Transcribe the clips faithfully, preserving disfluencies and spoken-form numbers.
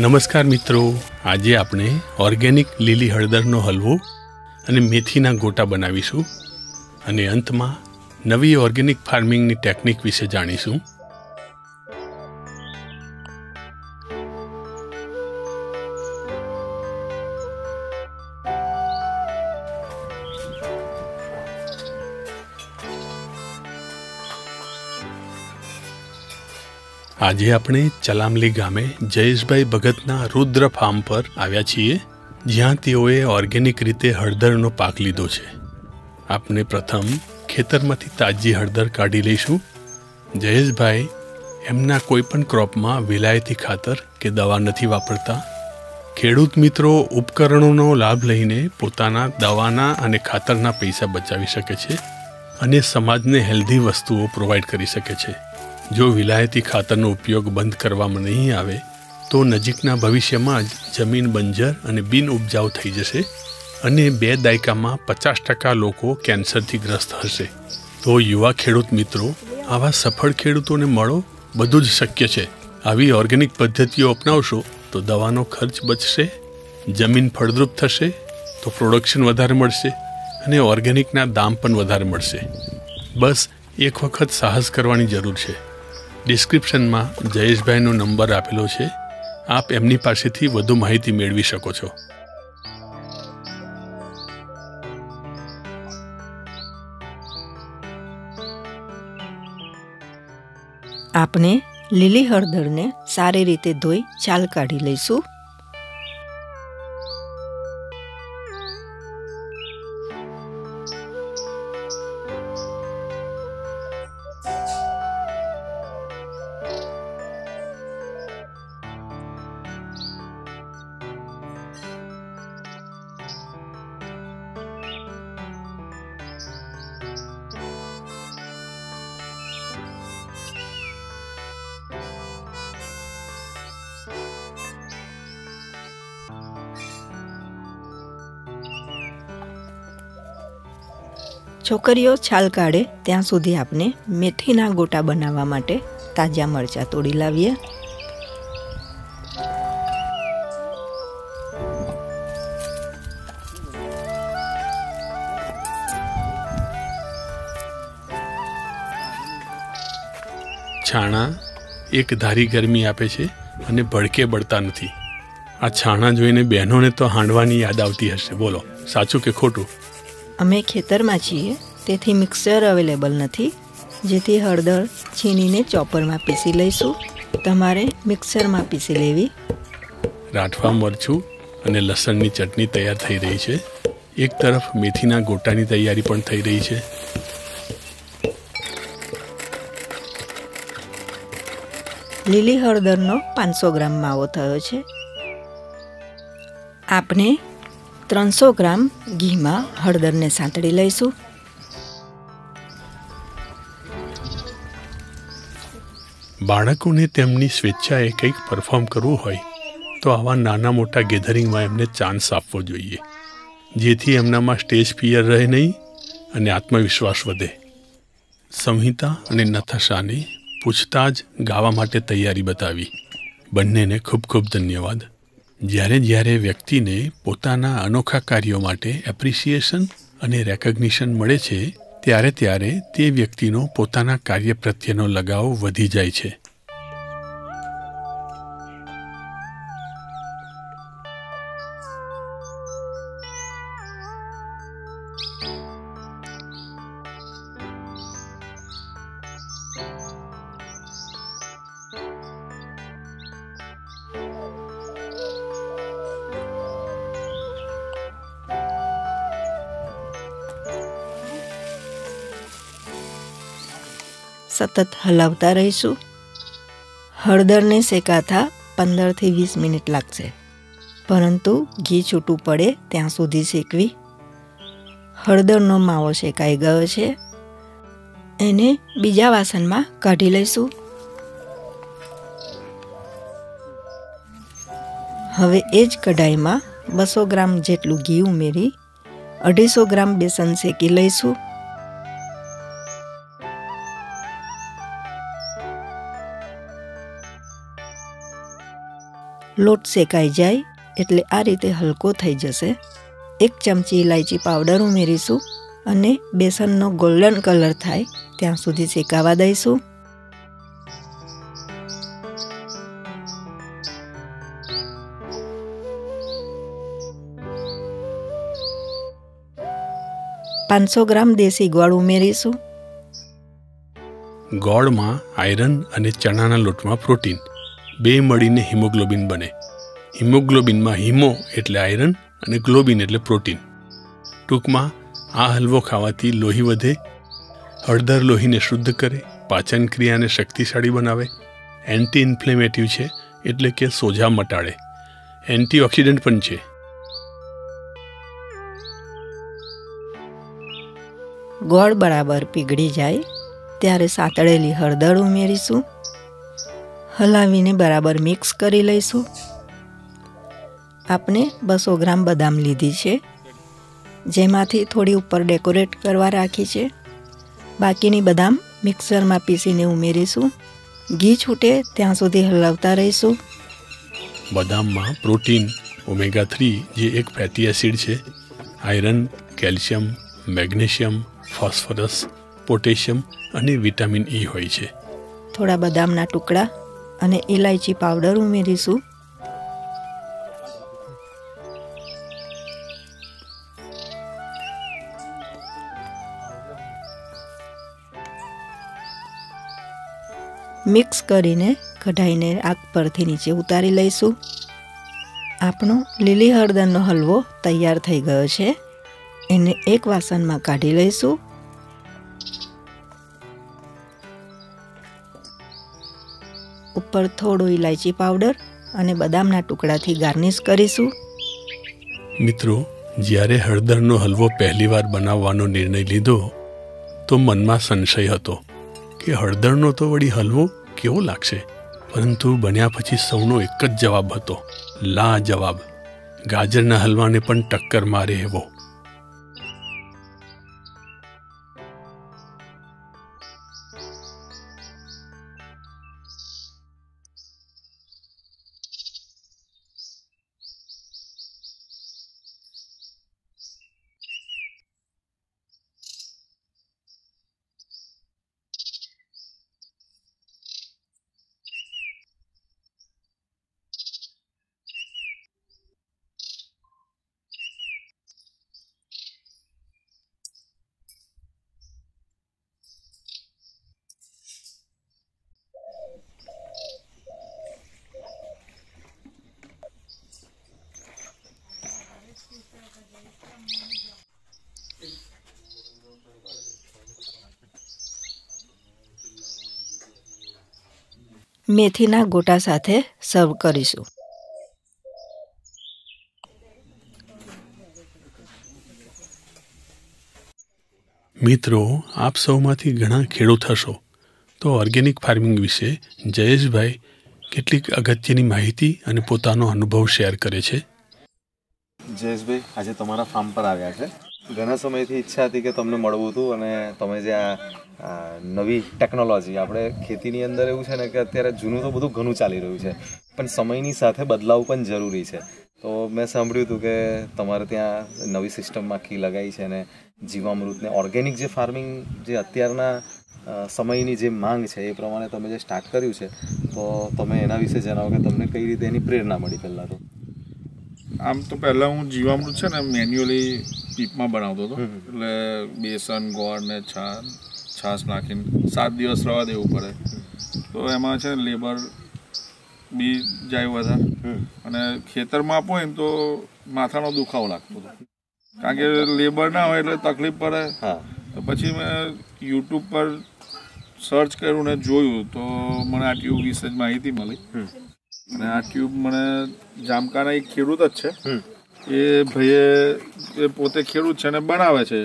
नमस्कार मित्रों, आजे आपणे ऑर्गेनिक लीली हळदरनो हलवो अने मेथीना गोटा बनावीशुं अने अंतमां नवी ऑर्गेनिक फार्मिंगनी टेक्निक विशे जाणीशुं। आजे आपणे चलामली गामे जयेश भाई भगतना रुद्र फार्म पर आव्या छीए, ज्यां तेओए ऑर्गेनिक रीते हळदरनो पाक लीधो छे। आपणे प्रथम खेतरमांथी ताजी हळदर काढी लईशुं। जयेश भाई एमना कोईपण क्रॉपमां विलायती खातर के दवा नथी वापरता। खेडूत मित्रों उपकरणोनो लाभ लईने पोताना दवाना अने खातरना पैसा बचावी शके छे अने समाजने हेल्धी वस्तुओ प्रोवाइड करी शके छे। जो विलायती खातरનો उपयोग बंद करवामां नहीं आवे तो नजीकना भविष्यमां जमीन बंजर अने बीन उपजाऊ थई जशे अने बे दायकामां पचास टका लोको केन्सरथी ग्रस्त हशे। तो युवा खेडूत मित्रों, आवा सफल खेडूतोने मळो। बधुं ज शक्य छे। आवी ऑर्गेनिक पद्धतिओ अपनावशो तो दवानो खर्च बचशे, जमीन फळद्रुप थशे तो प्रोडक्शन वधारे मळशे अने ऑर्गेनिकना दाम पण वधारे मळशे। बस एक वखत साहस करवानी जरूर छे। डिस्क्रिप्शन में जयेशभाई नो नंबर आपेलो छे, आप एमनी पासेथी वधु माहिती मेळवी शको छो। आपने લીલી હળદર ने सारी रीते धोई छाल काढ़ी लईशुं। छोकरीओ छाल काढ़े त्यां सुधी आपने मेथीना गोटा बनावा माटे ताजा मरचा तोड़ी लावीए। छाणा एक धारी गरमी आपे छे अने भड़के बळता नथी। आ छाणा जोईने बहनोने तो हांडवानी याद आवती हशे। बोलो साचुं के खोटुं? अमे खेतर में छीए तेथी मिक्सर अवेलेबल नथी, जेथी हळदर छीणीने चॉपर में पीसी लईशुं। तमारे मिक्सर में पीसी लेवी। राठवा मरचू अने लसणनी चटनी तैयार थई रही छे। एक तरफ मेथीना गोटानी तैयारी पण थई रही छे। લીલી હળદરનો पांच सौ ग्राम मावो थयो छे। आपने त्रणसो ग्राम घी में हळदर ने सांतड़ी लईशुं। बाळकोने तेमनी स्वेच्छाए कंईक परफॉर्म करवुं होय तो आवा नाना मोटा गेधरिंग में एमने चांस आपवो जोईए, जेथी एमनामां स्टेज फियर रहे नहीं अने आत्मविश्वास वधे। संहिता अने नथाशाने पूछता ज गावा माटे तैयारी बतावी। बंनेने खूब खूब धन्यवाद। જ્યારે જ્યારે વ્યક્તિને પોતાના अनोखा કાર્યો માટે એપ્રિશિએશન અને રેકગ્નિશન મળે છે, ત્યારે ત્યારે તે વ્યક્તિનો પોતાના કાર્ય પ્રત્યેનો લગાવ વધી જાય છે। सतत हलावता रहीशुं। हळदर ने शेकाता पंदर थी वीस मिनिट लागशे, परंतु घी छूटू पड़े त्यां सुधी शेकवी। हळदरनो मावो शेकाई गयो छे, एने बीजा वासणमां काढी लईशुं। हवे ए ज कढाईमां बसो ग्राम जेटलू घी उमेरी अढीसो ग्राम बेसन शेकी लईशुं। લોટ શેકાઈ જાય એટલે આ રીતે હલકો થઈ જશે। एक चमची इलायची पाउडर उमरीशू अने बेसननो गोल्डन कलर थाय त्यां सुधी शेकावा दईशू। पांच सौ ग्राम देशी गोळ उमरीशू। गोळ में आयरन अने चणाना लोट में प्रोटीन बे मळीने हिमोग्लोबिन बने। हिमोग्लोबिन में हिमो एटले आयरन अने ग्लोबिन एटले प्रोटीन। टूंकमां आ हलवो खावाथी लोही वधे, हळदर लोहीने शुद्ध करे, पाचन क्रियाने शक्तिशाळी बनावे, एंटी इन्फ्लेमेटिव छे एटले के सोजा मटाडे, एंटीऑक्सिडंट पण छे। गोळ बराबर पीगळी जाय त्यारे सातळेली हळदर उमेरीशुं, हलावीने बराबर मिक्स करी लईशुं। आपने बसो ग्राम बदाम लीधी छे, जेमांथी थोड़ी ऊपर डेकोरेट करवा राखी छे। बाकीनी बदाम मिक्सर में पीसीने उमेरीशुं, घी छूटे त्यां सुधी हलावता रहीशुं। बदाम में प्रोटीन, ओमेगा थ्री जे एक फैटी एसिड छे, iron, calcium, magnesium, phosphorus, potassium अने विटामिन ई होय छे। थोड़ा बदामना टुकड़ा अने इलायची पाउडर उमेरीशुं। मिक्स करीने कढ़ाईने आग परथी नीचे उतारी लईशुं। आपनो लीली हळदरनो हलवो तैयार थई गयो छे। एने एक वासणमां काढी लईशुं। ऊपर थोड़ो इलायची पाउडर अने बदामना टुकड़ाथी गार्निश करीशुं। मित्रों, ज्यारे हळदरनो हलवो पहलीवार बनाववानो निर्णय लीधो तो मनमां संशय हतो कि हळदरनो तो वड़ी हलवो केवो लागशे, परंतु बन्या पछी सौनो एक ज जवाब हतो, लाजवाब, गाजरना हलवाने पण टक्कर मारे एवो। मेथी ना गोटा साथे सर्व करीशुं। मित्रों, आप सौमांथी घणा खेडूत हशो तो ऑर्गेनिक फार्मिंग विषे जयेश भाई केटलीक अगत्यनी माहिती अने पोतानो अनुभव शेर करे छे। जयेश भाई, आजे तमारा फार्म पर आव्या छे। घणा समयथी इच्छा हती के तमने मळवुं हतुं अने तमे जे आ नवी टेक्नोलॉजी आपणे खेतीनी अंदर एवुं छे ने के अत्यारे जूनू तो बधुं घणुं चाली रह्युं छे पण समयनी साथे बदलाव पण जरूरी छे। तो मैं सांभळ्युं हतुं के तमारे त्यां नवी सिस्टम में की लगाई छे ने जीवामृत ने ऑर्गेनिक जे फार्मिंग जे अत्यारना समयनी जे मांग छे ए प्रमाणे तमे जे स्टार्ट कर्युं छे तो तमे एना विशे जणावो के तमने कई रीते एनी प्रेरणा मळी। पहेला तो आम तो पहला हूँ जीवामृत है मेन्युअली पीप में बनावतो तो એટલે बेसन ગોળ ને છાશ છાશ નાખીને સાત દિવસ રવા દેવું પડે તો એમાં છે લેબર બી જાય વધારે અને ખેતરમાં આપો એમ તો માથાનો દુખાવો લાગતો હતો કારણ કે લેબર ના હોય એટલે તકલીફ પડે। હા, તો પછી મેં યુટ્યુબ પર સર્ચ કર્યું ને જોયું તો મને આ ટ્યુબ વિશે જ માહિતી મળી। आ ट्यूब मैंने जामकाना एक खेडूत है ये भाई पोते खेडूत है बनावे छे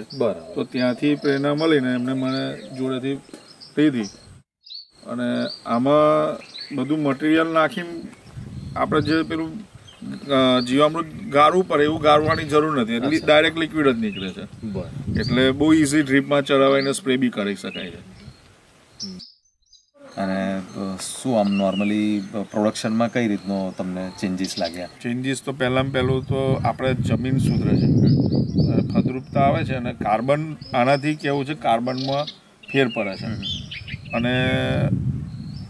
तो त्यांथी प्रेरणा मळी ने एमने मने जोडेथी लीधी अने आमां बधुं मटीरियल नाखीने आपणे जे पेलुं जीवामृत गाळवुं पड़े एवुं गाळवानी जरूर नथी एटले डायरेक्ट लिक्विड ज नीकळे छे एटले बहु ईजी ड्रीप में चढ़ावीने स्प्रे बी करी शकाय छे। शू आम नॉर्मली प्रोडक्शन में कई रीतनो तमने चेन्जीस लगे? चेन्जीस तो पहला में पहलू तो आपणे जमीन सुधरे छे, फलद्रुपता आवे छे अने कार्बन आनाथी केवुं छे कार्बन में फेर पड़े छे अने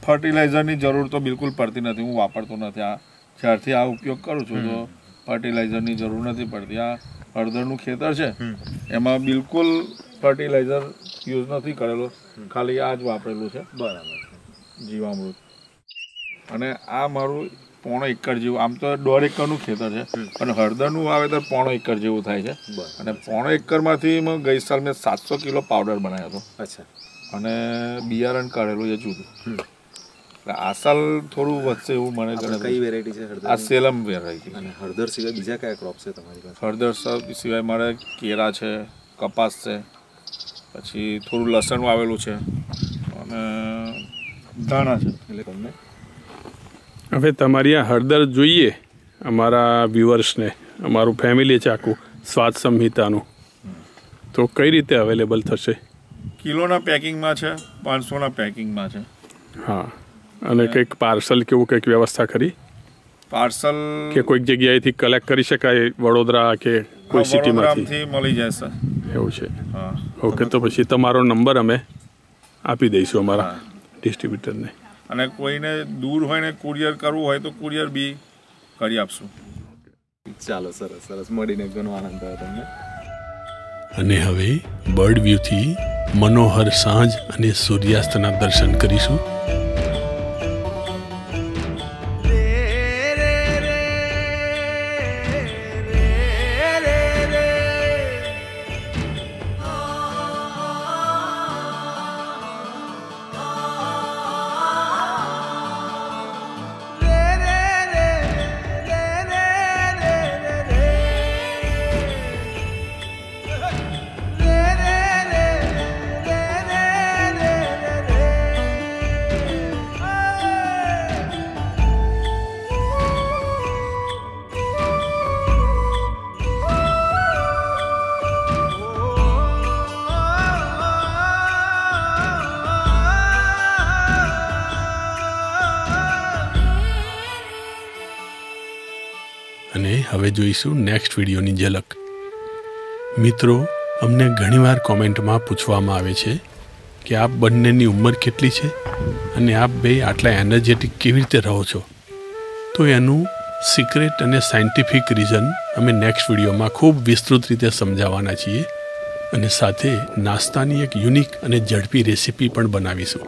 फर्टिलाइजरनी जरूर तो बिल्कुल पड़ती नहीं। हूँ वापरतो नहीं, आ ज्यारथी आ उपयोग करूँ छूं तो फर्टिलाइजरनी जरूर नहीं पड़ती। आ हळदरनुं खेतर छे एमां बिल्कुल फर्टिलाइजर यूज नहीं करेलो, खाली आज वापरेलुं छे। बराबर, जीवामृत अने आ मारू पौणो एकर जेवुं, आम तो दौड़ एकर खेतर है पर हळदरनुं वावेतर पौणो एकर जेवुं थाय छे। अने पौणो एकर मांथी मैं गई साल में सात सौ किलो पाउडर बनाव्यो हतो। अच्छा। अने बियारण काढेलुं छे जूदुं। आ साल थोड़ुं वधशे एवुं मने गणे। कई वेरायटी छे हळदर? आ सेलम वेरायटी। अने हळदर सिवाय बीजा क्या क्रॉप छे तमारी पासे? हळदर सिवाय मारे केरा छे, कपास छे, पछी थोड़ुं लसण वावेलुं छे अने दाणा छे। हवे तमारी आ हळदर जोईए अमारा व्यूअर्स ने, अमारुं फेमिली छे आखुं स्वाद संहितानुं, तो कई रीते अवेलेबल थशे? किलोना पेकिंगमां छे, पांचसो ना पेकिंगमां छे। हाँ, अने कंईक पार्सल केवुं कंईक व्यवस्था खरी? पार्सल के कोईक जग्याएथी कलेक्ट करी शकाय, वडोदरा के कोई सिटीमांथी मळी जाय सर? एवुं छे। हाँ, ओके। तो पछी तमारो नंबर अमे आपी दईशुं अमारा डिस्ट्रीब्यूटर ने, अने कोई ने दूर होय ने कुरियर करवू होय तो कुरियर बी करी आपशु। चालो, सरस सरस, मळीने घणो आनंद थयो तमने। अने हवे बर्ड व्यू थी मनोहर सांज अने सूर्यास्तना दर्शन करीशु। हवे जोईशु नेक्स्ट विडियोनी झलक। मित्रों, अमने घणीवार कॉमेंट में पूछवामां आवे छे कि आप बंनेनी उमर केटली छे अने आप बे आटला एनर्जेटिक केवी रीते रहो छो, तो एनुं सीक्रेट अने साइंटिफिक रीजन अमे नेक्स्ट विडियो में खूब विस्तृत रीते समझावाना छीए अने साथे नास्तानी एक यूनिक अने झड़पी रेसिपी पण बनावीशुं,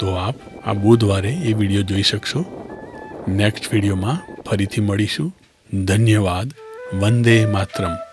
तो आप आ बुधवारे ए विडियो जोई शकशो। नेक्स्ट विडियो में फरीथी मळीशुं। धन्यवाद। वंदे मातरम।